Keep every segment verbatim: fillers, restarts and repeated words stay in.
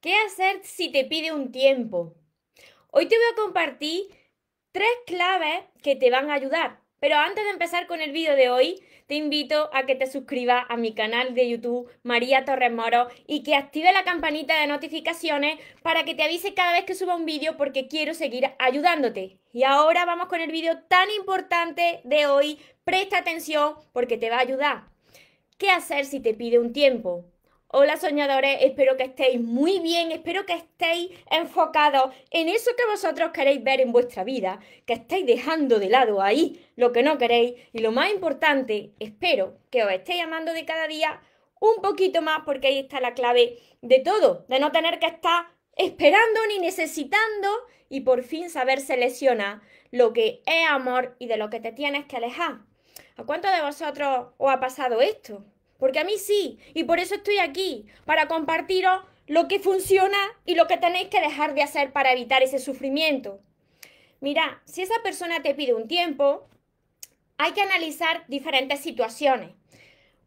¿Qué hacer si te pide un tiempo? Hoy te voy a compartir tres claves que te van a ayudar. Pero antes de empezar con el vídeo de hoy, te invito a que te suscribas a mi canal de YouTube, María Torres Moros, y que active la campanita de notificaciones para que te avise cada vez que suba un vídeo, porque quiero seguir ayudándote. Y ahora vamos con el vídeo tan importante de hoy. Presta atención porque te va a ayudar. ¿Qué hacer si te pide un tiempo? Hola soñadores, espero que estéis muy bien, espero que estéis enfocados en eso que vosotros queréis ver en vuestra vida, que estéis dejando de lado ahí lo que no queréis y lo más importante, espero que os estéis amando de cada día un poquito más porque ahí está la clave de todo, de no tener que estar esperando ni necesitando y por fin saber seleccionar lo que es amor y de lo que te tienes que alejar. ¿A cuántos de vosotros os ha pasado esto? Porque a mí sí, y por eso estoy aquí, para compartiros lo que funciona y lo que tenéis que dejar de hacer para evitar ese sufrimiento. Mira, si esa persona te pide un tiempo, hay que analizar diferentes situaciones.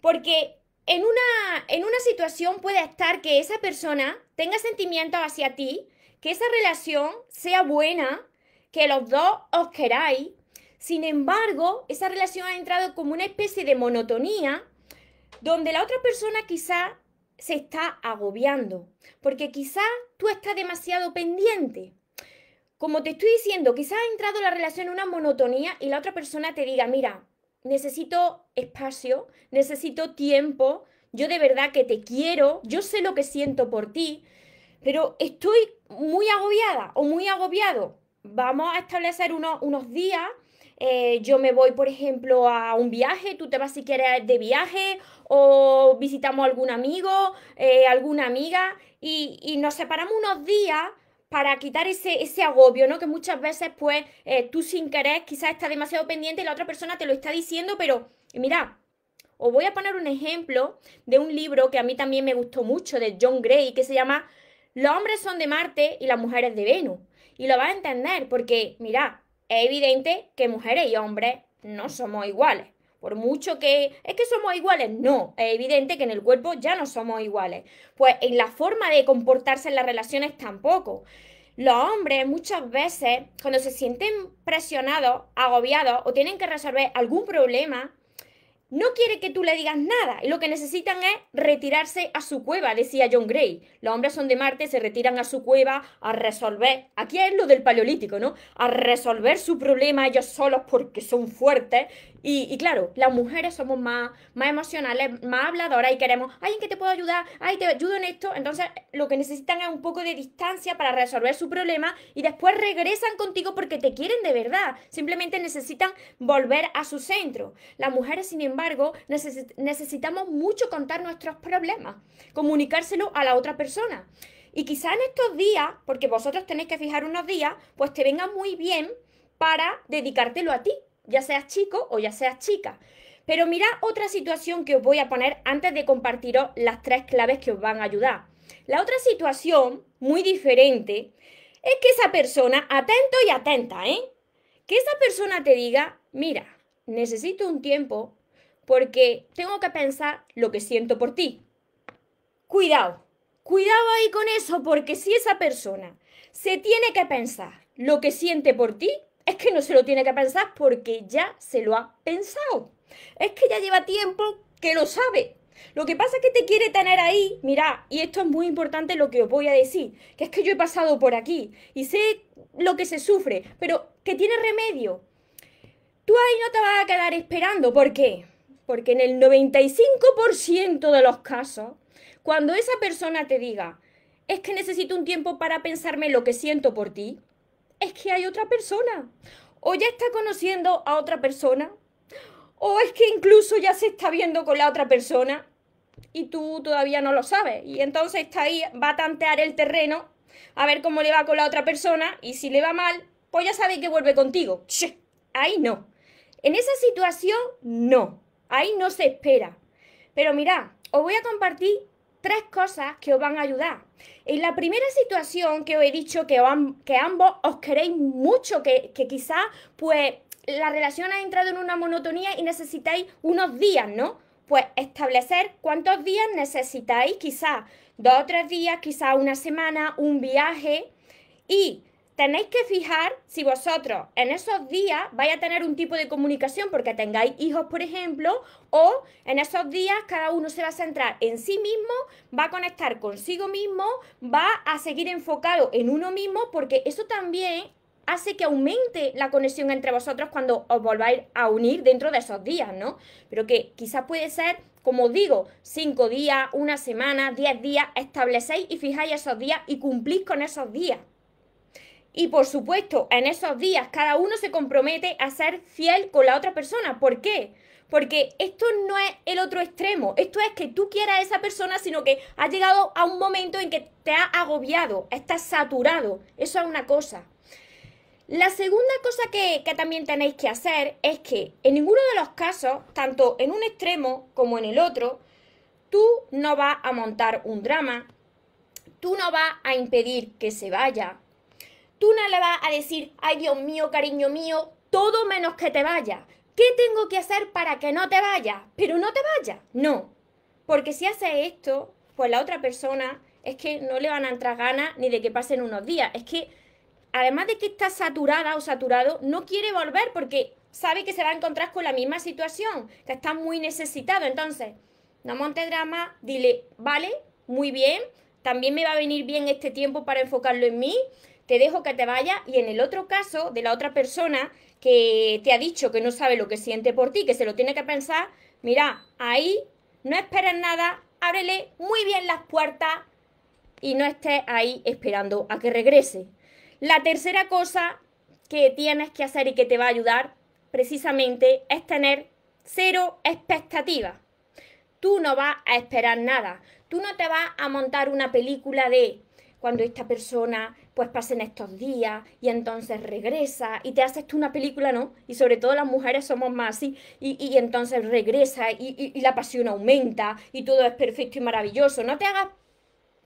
Porque en una, en una situación puede estar que esa persona tenga sentimientos hacia ti, que esa relación sea buena, que los dos os queráis. Sin embargo, esa relación ha entrado como una especie de monotonía, donde la otra persona quizá se está agobiando, porque quizá tú estás demasiado pendiente. Como te estoy diciendo, quizá ha entrado la relación en una monotonía y la otra persona te diga, mira, necesito espacio, necesito tiempo, yo de verdad que te quiero, yo sé lo que siento por ti, pero estoy muy agobiada o muy agobiado. Vamos a establecer unos, unos días. Eh, yo me voy, por ejemplo, a un viaje, tú te vas si quieres de viaje o visitamos algún amigo, eh, alguna amiga y, y nos separamos unos días para quitar ese, ese agobio, ¿no? Que muchas veces, pues, eh, tú sin querer quizás estás demasiado pendiente y la otra persona te lo está diciendo, pero mira, os voy a poner un ejemplo de un libro que a mí también me gustó mucho, de John Gray, que se llama Los hombres son de Marte y las mujeres de Venus. Y lo vas a entender porque, mira, es evidente que mujeres y hombres no somos iguales. Por mucho que... ¿Es que somos iguales? No. Es evidente que en el cuerpo ya no somos iguales. Pues en la forma de comportarse en las relaciones tampoco. Los hombres muchas veces, cuando se sienten presionados, agobiados o tienen que resolver algún problema, no quieren que tú le digas nada. Y lo que necesitan es retirarse a su cueva, decía John Gray. Los hombres son de Marte, se retiran a su cueva a resolver. Aquí es lo del paleolítico, ¿no? A resolver su problema ellos solos porque son fuertes. Y, y claro, las mujeres somos más, más emocionales, más habladoras y queremos, ay, ¿en qué te puedo ayudar? Ay, te ayudo en esto. Entonces, lo que necesitan es un poco de distancia para resolver su problema y después regresan contigo porque te quieren de verdad. Simplemente necesitan volver a su centro. Las mujeres, sin embargo, necesit- necesitamos mucho contar nuestros problemas, comunicárselo a la otra persona. Y quizá en estos días, porque vosotros tenéis que fijar unos días, pues te venga muy bien para dedicártelo a ti, ya seas chico o ya seas chica. Pero mirad otra situación que os voy a poner antes de compartiros las tres claves que os van a ayudar. La otra situación, muy diferente, es que esa persona, atento y atenta, ¿eh? Que esa persona te diga, mira, necesito un tiempo porque tengo que pensar lo que siento por ti. Cuidado, cuidado ahí con eso, porque si esa persona se tiene que pensar lo que siente por ti, es que no se lo tiene que pensar porque ya se lo ha pensado. Es que ya lleva tiempo que lo sabe. Lo que pasa es que te quiere tener ahí, mirá, y esto es muy importante lo que os voy a decir, que es que yo he pasado por aquí y sé lo que se sufre, pero que tiene remedio. Tú ahí no te vas a quedar esperando. ¿Por qué? Porque en el noventa y cinco por ciento de los casos, cuando esa persona te diga, es que necesito un tiempo para pensarme lo que siento por ti, es que hay otra persona, o ya está conociendo a otra persona, o es que incluso ya se está viendo con la otra persona y tú todavía no lo sabes. Y entonces está ahí, va a tantear el terreno, a ver cómo le va con la otra persona y si le va mal, pues ya sabe que vuelve contigo. ¡Che! Ahí no. En esa situación, no. Ahí no se espera. Pero mirad, os voy a compartir tres cosas que os van a ayudar. En la primera situación que os he dicho que, am que ambos os queréis mucho, que, que quizás pues la relación ha entrado en una monotonía y necesitáis unos días, ¿no? Pues establecer cuántos días necesitáis, quizás dos o tres días, quizás una semana, un viaje, y tenéis que fijar si vosotros en esos días vais a tener un tipo de comunicación porque tengáis hijos, por ejemplo, o en esos días cada uno se va a centrar en sí mismo, va a conectar consigo mismo, va a seguir enfocado en uno mismo, porque eso también hace que aumente la conexión entre vosotros cuando os volváis a unir dentro de esos días, ¿no? Pero que quizás puede ser, como digo, cinco días, una semana, diez días, establecéis y fijáis esos días y cumplís con esos días. Y por supuesto, en esos días cada uno se compromete a ser fiel con la otra persona. ¿Por qué? Porque esto no es el otro extremo. Esto es que tú quieras a esa persona, sino que has llegado a un momento en que te has agobiado, estás saturado. Eso es una cosa. La segunda cosa que, que también tenéis que hacer es que en ninguno de los casos, tanto en un extremo como en el otro, tú no vas a montar un drama, tú no vas a impedir que se vaya. Tú no le vas a decir, ay Dios mío, cariño mío, todo menos que te vayas. ¿Qué tengo que hacer para que no te vayas? Pero no te vayas. No. Porque si haces esto, pues la otra persona es que no le van a entrar ganas ni de que pasen unos días. Es que, además de que está saturada o saturado, no quiere volver porque sabe que se va a encontrar con la misma situación, que está muy necesitado. Entonces, no monte drama, dile, vale, muy bien, también me va a venir bien este tiempo para enfocarlo en mí, te dejo que te vayas. Y en el otro caso, de la otra persona que te ha dicho que no sabe lo que siente por ti, que se lo tiene que pensar, mira, ahí no esperes nada, ábrele muy bien las puertas y no estés ahí esperando a que regrese. La tercera cosa que tienes que hacer y que te va a ayudar precisamente es tener cero expectativas. Tú no vas a esperar nada, tú no te vas a montar una película de cuando esta persona pues pasen estos días y entonces regresa y te haces tú una película, ¿no? Y sobre todo las mujeres somos más así y, y, y entonces regresa y, y, y la pasión aumenta y todo es perfecto y maravilloso. No te hagas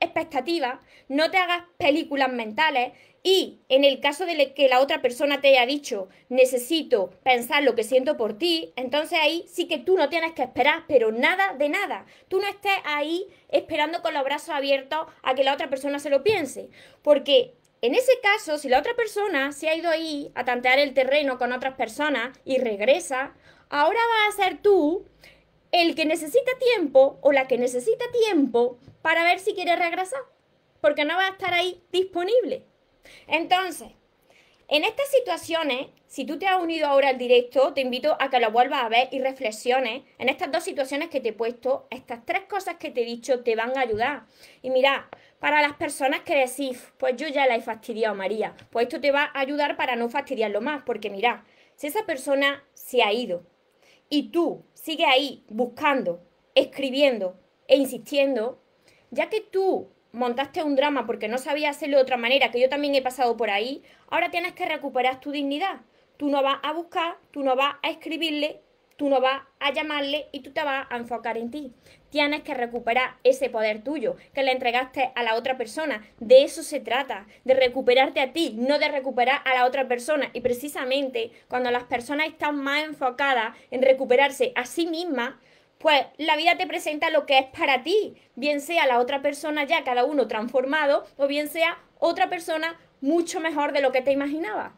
expectativas, no te hagas películas mentales y en el caso de que la otra persona te haya dicho necesito pensar lo que siento por ti, entonces ahí sí que tú no tienes que esperar, pero nada de nada. Tú no estés ahí esperando con los brazos abiertos a que la otra persona se lo piense, porque en ese caso, si la otra persona se ha ido ahí a tantear el terreno con otras personas y regresa, ahora vas a ser tú el que necesita tiempo o la que necesita tiempo para ver si quiere regresar, porque no va a estar ahí disponible. Entonces, en estas situaciones, si tú te has unido ahora al directo, te invito a que lo vuelvas a ver y reflexiones en estas dos situaciones que te he puesto. Estas tres cosas que te he dicho te van a ayudar. Y mira, para las personas que decís, pues yo ya la he fastidiado, María, pues esto te va a ayudar para no fastidiarlo más, porque mira, si esa persona se ha ido y tú sigues ahí buscando, escribiendo e insistiendo, ya que tú montaste un drama porque no sabías hacerlo de otra manera, que yo también he pasado por ahí, ahora tienes que recuperar tu dignidad. Tú no vas a buscar, tú no vas a escribirle, tú no vas a llamarle y tú te vas a enfocar en ti. Tienes que recuperar ese poder tuyo que le entregaste a la otra persona. De eso se trata, de recuperarte a ti, no de recuperar a la otra persona. Y precisamente cuando las personas están más enfocadas en recuperarse a sí mismas, pues la vida te presenta lo que es para ti, bien sea la otra persona ya cada uno transformado o bien sea otra persona mucho mejor de lo que te imaginabas.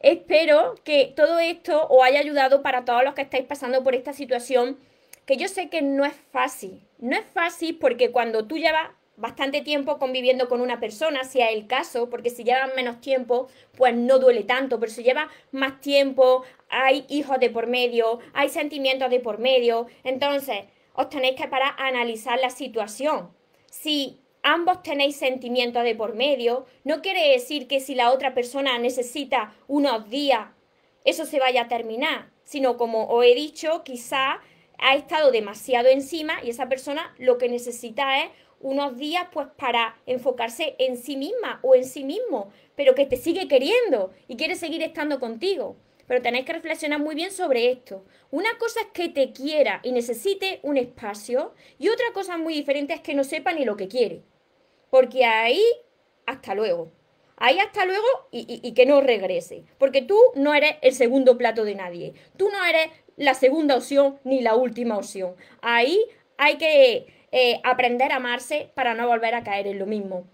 Espero que todo esto os haya ayudado para todos los que estáis pasando por esta situación, que yo sé que no es fácil. No es fácil porque cuando tú llevas bastante tiempo conviviendo con una persona, si es el caso, porque si llevas menos tiempo, pues no duele tanto, pero si llevas más tiempo, hay hijos de por medio, hay sentimientos de por medio, entonces os tenéis que parar a analizar la situación. Si ambos tenéis sentimientos de por medio, no quiere decir que si la otra persona necesita unos días, eso se vaya a terminar, sino como os he dicho, quizá ha estado demasiado encima y esa persona lo que necesita es unos días pues para enfocarse en sí misma o en sí mismo, pero que te sigue queriendo y quiere seguir estando contigo. Pero tenéis que reflexionar muy bien sobre esto. Una cosa es que te quiera y necesite un espacio y otra cosa muy diferente es que no sepa ni lo que quiere. Porque ahí, hasta luego. Ahí hasta luego y, y, y que no regrese. Porque tú no eres el segundo plato de nadie. Tú no eres la segunda opción ni la última opción. Ahí hay que eh, aprender a amarse para no volver a caer en lo mismo.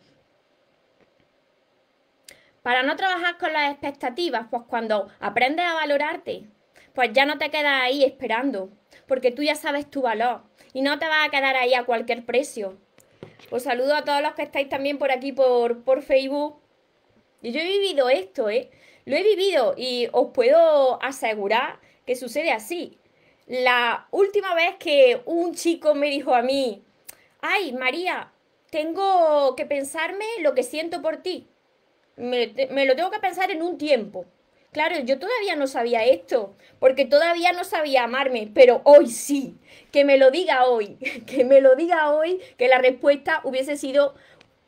Para no trabajar con las expectativas, pues cuando aprendes a valorarte, pues ya no te quedas ahí esperando, porque tú ya sabes tu valor y no te vas a quedar ahí a cualquier precio. Os saludo a todos los que estáis también por aquí por, por Facebook. Y yo he vivido esto, ¿eh? Lo he vivido y os puedo asegurar que sucede así. La última vez que un chico me dijo a mí, ay, María, tengo que pensarme lo que siento por ti. Me, me lo tengo que pensar en un tiempo. Claro, yo todavía no sabía esto, porque todavía no sabía amarme, pero hoy sí, que me lo diga hoy, que me lo diga hoy, que la respuesta hubiese sido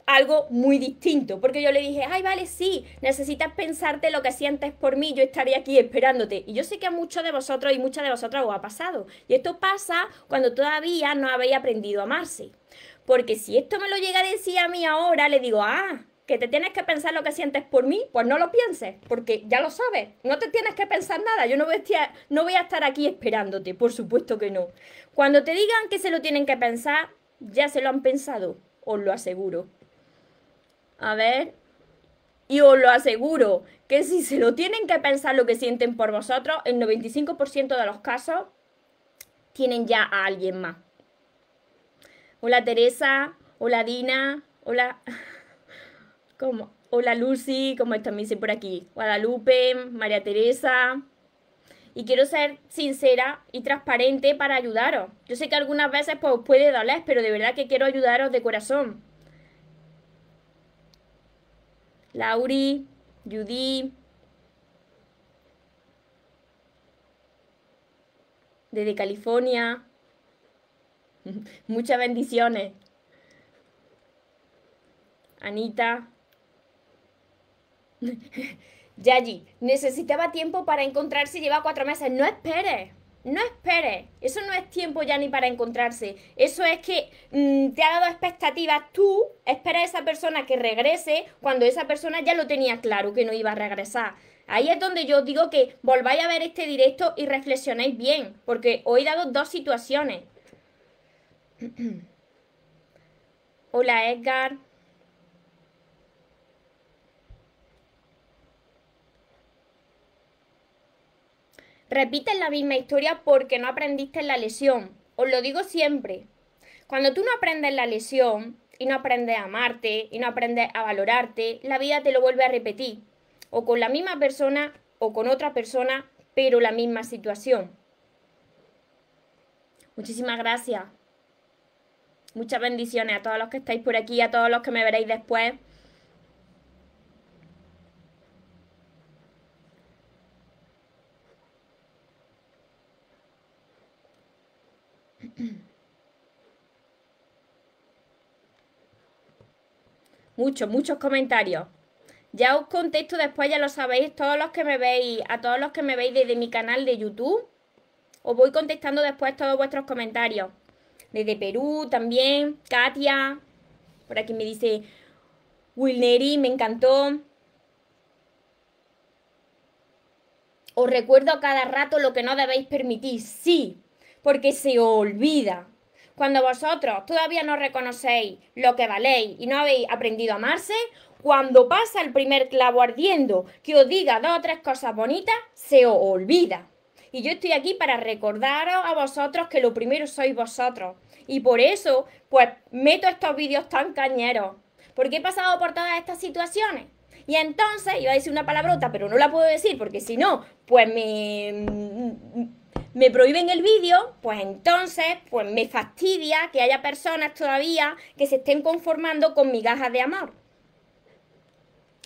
algo muy distinto, porque yo le dije, ay, vale, sí, necesitas pensarte lo que sientes por mí, yo estaré aquí esperándote. Y yo sé que a muchos de vosotros y muchas de vosotras os ha pasado, y esto pasa cuando todavía no habéis aprendido a amarse, porque si esto me lo llega a decir a mí ahora, le digo, ah, que te tienes que pensar lo que sientes por mí, pues no lo pienses, porque ya lo sabes, no te tienes que pensar nada, yo no voy a, no voy a estar aquí esperándote, por supuesto que no. Cuando te digan que se lo tienen que pensar, ya se lo han pensado, os lo aseguro. A ver, y os lo aseguro, que si se lo tienen que pensar lo que sienten por vosotros, el noventa y cinco por ciento de los casos tienen ya a alguien más. Hola Teresa, hola Dina, hola... ¿Cómo? Hola Lucy, como están? Me dicen por aquí, Guadalupe, María Teresa. Y quiero ser sincera y transparente para ayudaros. Yo sé que algunas veces pues, os puede doler, pero de verdad que quiero ayudaros de corazón. Lauri, Judy. Desde California. Muchas bendiciones. Anita. Yayi, necesitaba tiempo para encontrarse y lleva cuatro meses. No esperes, no esperes. Eso no es tiempo ya ni para encontrarse. Eso es que mm, te ha dado expectativas. Tú esperas a esa persona que regrese cuando esa persona ya lo tenía claro que no iba a regresar. Ahí es donde yo os digo que volváis a ver este directo y reflexionéis bien, porque os he dado dos situaciones. Hola Edgar. Repiten la misma historia porque no aprendiste la lección. Os lo digo siempre. Cuando tú no aprendes la lección y no aprendes a amarte y no aprendes a valorarte, la vida te lo vuelve a repetir. O con la misma persona o con otra persona, pero la misma situación. Muchísimas gracias. Muchas bendiciones a todos los que estáis por aquí, a todos los que me veréis después. Muchos, muchos comentarios. Ya os contesto después, ya lo sabéis, todos los que me veis, a todos los que me veis desde mi canal de YouTube, os voy contestando después todos vuestros comentarios. Desde Perú también, Katia, por aquí me dice Wilneri, me encantó. Os recuerdo cada rato lo que no debéis permitir, sí, porque se os olvida. Cuando vosotros todavía no reconocéis lo que valéis y no habéis aprendido a amarse, cuando pasa el primer clavo ardiendo que os diga dos o tres cosas bonitas, se os olvida. Y yo estoy aquí para recordaros a vosotros que lo primero sois vosotros. Y por eso, pues, meto estos vídeos tan cañeros. Porque he pasado por todas estas situaciones. Y entonces, iba a decir una palabrota, pero no la puedo decir, porque si no, pues me... me prohíben el vídeo, pues entonces pues me fastidia que haya personas todavía que se estén conformando con migajas de amor.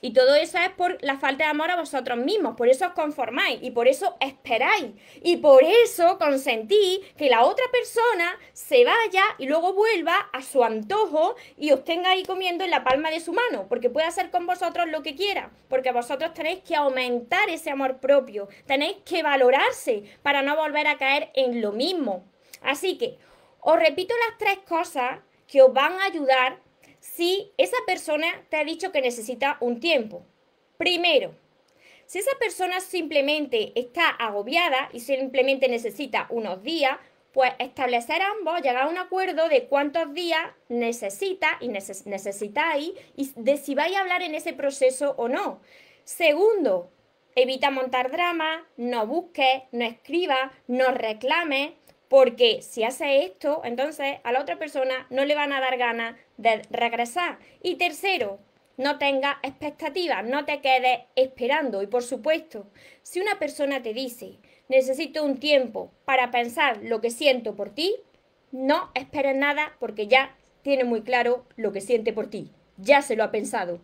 Y todo eso es por la falta de amor a vosotros mismos, por eso os conformáis y por eso esperáis. Y por eso consentís que la otra persona se vaya y luego vuelva a su antojo y os tenga ahí comiendo en la palma de su mano, porque puede hacer con vosotros lo que quiera, porque vosotros tenéis que aumentar ese amor propio, tenéis que valorarse para no volver a caer en lo mismo. Así que os repito las tres cosas que os van a ayudar si esa persona te ha dicho que necesita un tiempo. Primero, si esa persona simplemente está agobiada y simplemente necesita unos días, pues establecer ambos, llegar a un acuerdo de cuántos días necesita y neces necesitáis y de si vais a hablar en ese proceso o no. Segundo, evita montar drama, no busques, no escribas, no reclames, porque si haces esto, entonces a la otra persona no le van a dar ganas de regresar. Y tercero, no tengas expectativas, no te quedes esperando. Y por supuesto, si una persona te dice, necesito un tiempo para pensar lo que siento por ti, no esperes nada porque ya tiene muy claro lo que siente por ti. Ya se lo ha pensado.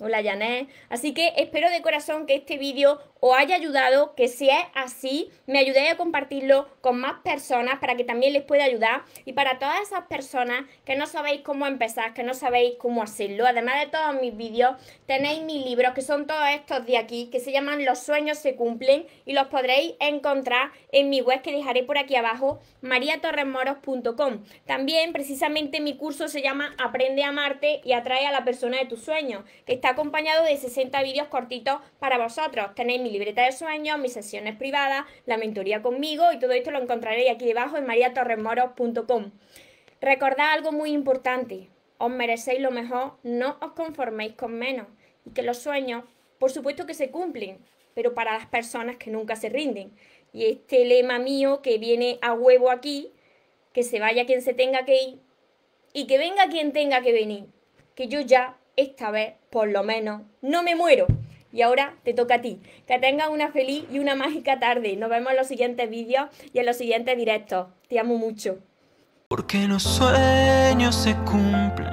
Hola, Janet. Así que espero de corazón que este vídeo os haya ayudado, que si es así, me ayudéis a compartirlo con más personas para que también les pueda ayudar. Y para todas esas personas que no sabéis cómo empezar, que no sabéis cómo hacerlo, además de todos mis vídeos, tenéis mis libros, que son todos estos de aquí, que se llaman Los sueños se cumplen, y los podréis encontrar en mi web, que dejaré por aquí abajo, maría torres moros punto com. También, precisamente, mi curso se llama Aprende a amarte y atrae a la persona de tus sueños, que está acompañado de sesenta vídeos cortitos para vosotros. Tenéis mi libreta de sueños, mis sesiones privadas, la mentoría conmigo, y todo esto lo encontraréis aquí debajo en maría torres moros punto com. Recordad algo muy importante: os merecéis lo mejor, no os conforméis con menos, y que los sueños, por supuesto que se cumplen, pero para las personas que nunca se rinden. Y este lema mío que viene a huevo aquí, que se vaya quien se tenga que ir y que venga quien tenga que venir, que yo ya esta vez, por lo menos, no me muero. Y ahora te toca a ti. Que tengas una feliz y una mágica tarde. Nos vemos en los siguientes vídeos y en los siguientes directos. Te amo mucho. Porque los sueños se cumplen.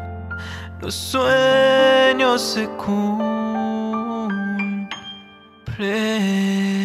Los sueños se cumplen.